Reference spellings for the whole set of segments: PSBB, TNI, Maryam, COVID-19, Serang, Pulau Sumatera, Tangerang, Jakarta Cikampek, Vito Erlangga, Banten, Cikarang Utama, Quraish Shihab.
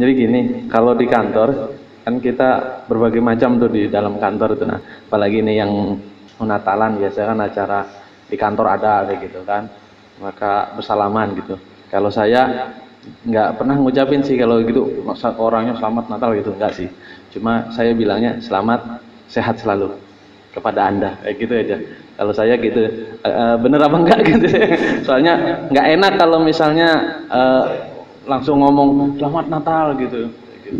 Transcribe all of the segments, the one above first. Jadi gini, kalau di kantor kan kita berbagai macam tuh di dalam kantor itu, nah apalagi ini yang Natalan biasanya kan acara di kantor ada kayak gitu kan, maka bersalaman gitu. Kalau saya nggak pernah ngucapin sih kalau gitu orangnya selamat Natal gitu, enggak sih, cuma saya bilangnya selamat sehat selalu kepada Anda kayak gitu aja. Kalau saya gitu, bener apa enggak gitu, soalnya nggak enak kalau misalnya langsung ngomong selamat Natal gitu.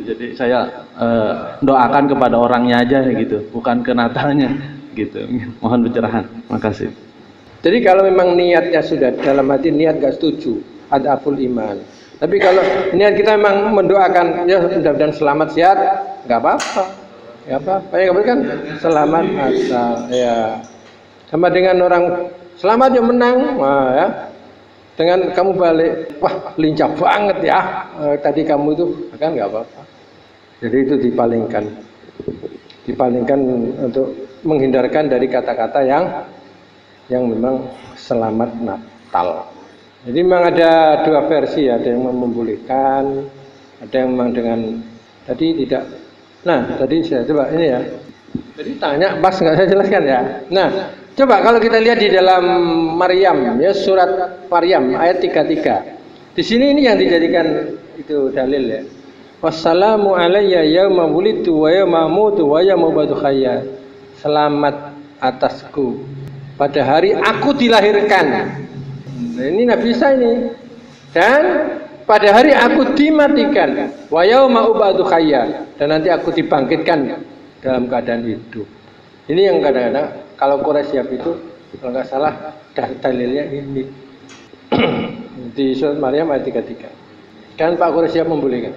Jadi saya doakan kepada orangnya aja gitu, bukan ke Natalnya gitu. Mohon pencerahan, makasih. Jadi kalau memang niatnya sudah dalam hati, niat gak setuju, adaful iman. Tapi kalau niat kita memang mendoakan ya mudah-mudahan selamat sehat, nggak apa-apa, nggak apa-apa ya, kan selamat Natal ya, sama dengan orang selamat yang menang. Nah, ya, dengan kamu balik, wah lincah banget ya tadi kamu itu, kan nggak apa-apa. Jadi itu dipalingkan untuk menghindarkan dari kata-kata yang memang selamat Natal. Jadi memang ada dua versi, ada yang membolehkan, ada yang memang dengan tadi tidak. Nah tadi saya coba ini ya, jadi tanya pas nggak saya jelaskan ya. Nah coba kalau kita lihat di dalam Maryam ya, surat Maryam ayat 33. Di sini ini yang dijadikan itu dalil ya. Wassalamu alayya yauma wulidtu wa yauma amutu wa yauma ub'atsu hayya. Selamat atasku pada hari aku dilahirkan. Nah, ini Nabi Isa ini. Dan pada hari aku dimatikan, wa yauma ub'atsu hayya, dan nanti aku dibangkitkan dalam keadaan hidup. Ini yang kadang-kadang kalau Quraish Shihab itu, kalau nggak salah, dalilnya ini di surat Maryam ayat 33. Dan Pak Quraish Shihab membolehkan.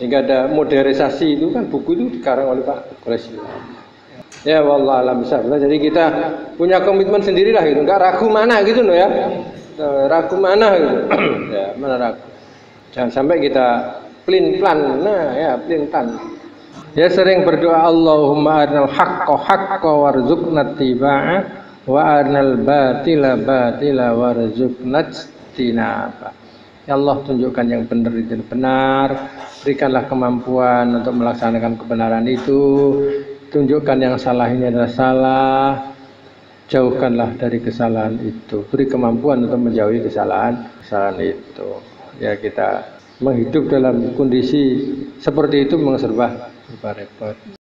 Sehingga ada modernisasi itu kan, buku itu dikarang oleh Pak Quraish Shihab. Ya wallah alam bisa. Jadi kita punya komitmen sendirilah gitu, nggak ragu mana gitu loh ya. Ragu mana gitu. Ya, mana ragu. Jangan sampai kita plin-plan. Nah, ya plin-plan. Ya sering berdoa Allahumma arnal haqqa haqqa warzuqna tiba'ah wa arnal batila batila warzuqna tinaba. Ya Allah, tunjukkan yang benar dan benar, berikanlah kemampuan untuk melaksanakan kebenaran itu, tunjukkan yang salah ini adalah salah, jauhkanlah dari kesalahan itu, beri kemampuan untuk menjauhi kesalahan itu. Ya kita menghidup dalam kondisi seperti itu memang serba repot.